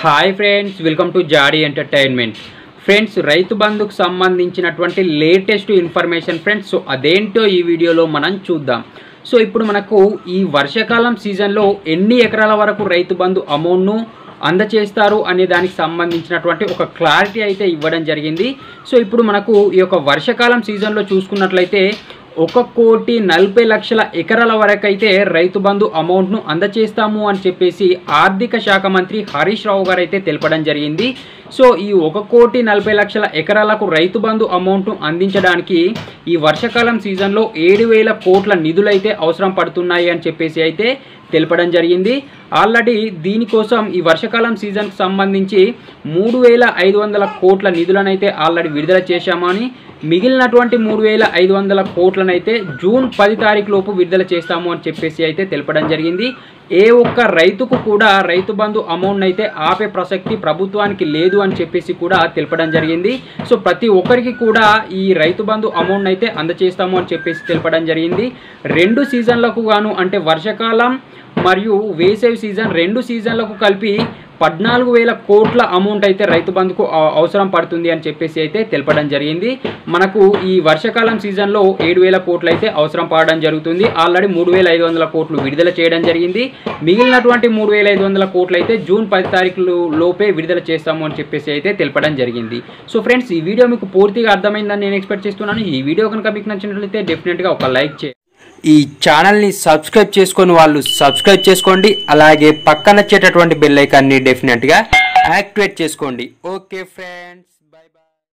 High friends welcome to जाडी entertainment friends Rythu Bandhu की संबंधी लेटेस्ट इन्फॉर्मेशन फ्रेंड्स सो अदेंटो ई वीडियो मन चूद्दाम। सो इप्पुडु मनकु ई वर्षाकालम सीजन लो एन्नी एकराल वरकु रईतु बंधु अमौंट नु అందజేస్తారు అనే దానికి సంబంధించినటువంటి ఒక క్లారిటీ అయితే ఇవ్వడం జరిగింది। సో ఇప్పుడు మనకు ఈ యొక్క వర్షాకాలం సీజన్ లో చూసుకున్నట్లయితే 1,40,00,000 ఎకరాల వరకు అయితే రైతు బంధు అమౌంట్ ను అందజేస్తాము అని చెప్పేసి ఆర్థిక శాఖ మంత్రి హరీష్ రావు గారు అయితే తెలియడం జరిగింది। సో ఈ 1,40,00,000 ఎకరాలకు రైతు బంధు అమౌంట్ ను అందించడానికి ఈ వర్షాకాలం సీజన్ లో 7,000 కోట్ల నిధులు అయితే అవసరం పడుతున్నాయి అని చెప్పేసి అయితే तेलपड़न जरिगिंदी। आल्रेडी दीनी कोसम ई वर्षाकालम सीजन संबंधिंची 3,500 कोट्ल निधुलनु अयिते आल्रेडी विडुदल चेशामनि, मिगिलिनटुवंटि 3,500 कोट्लनु अयिते जून 10 तारीखु लोपु विडुदल चेस्तामु अनि चेप्पेसि अयिते तेलपड़न जरिगिंदी। ఏ ఒక్క రైతుకు కూడా రైతు బంధు అమౌంట్ అయితే ఆపే ప్రసక్తి ప్రభుత్వానికి లేదు అని చెప్పేసి కూడా తెలుపడం జరిగింది। సో ప్రతి ఒక్కరికి కూడా ఈ రైతు బంధు అమౌంట్ అయితే అందజేస్తాము అని చెప్పేసి తెలుపడం జరిగింది। రెండు సీజన్లకు గాను అంటే వర్షాకాలం మరియు వేసవి సీజన్ రెండు సీజన్లకు కలిపి 14,000 కోట్ల అమౌంట్ అయితే రైతు బంధుకు అవసరం పడుతుంది అని చెప్పేసి అయితే తెలుపడం జరిగింది। మనకు ఈ వర్షాకాలం సీజన్ లో 7,000 కోట్లు అయితే అవసరం పడడం జరుగుతుంది। ఆల్రెడీ 3,500 కోట్లు విడుదల చేయడం జరిగింది। మిగిలినటువంటి 3,500 కోట్లు అయితే జూన్ 10 తారీఖు లోపే విడుదల చేస్తాము అని చెప్పేసి అయితే తెలుపడం జరిగింది। సో ఫ్రెండ్స్ ఈ వీడియో మీకు పూర్తిగా అర్థమైందని నేను ఎక్స్పెక్ట్ చేస్తున్నాను। ఈ వీడియో కనుక మీకు నచ్చినట్లయితే డెఫినెట్ గా ఒక లైక్ చేయండి। ఈ ఛానల్ ని సబ్స్క్రైబ్ చేసుకొని వాళ్ళు సబ్స్క్రైబ్ చేసుకోండి, అలాగే పక్కన వచ్చేటటువంటి బెల్ ఐకాన్ ని డెఫినెట్ గా యాక్టివేట్ చేసుకోండి। Okay friends.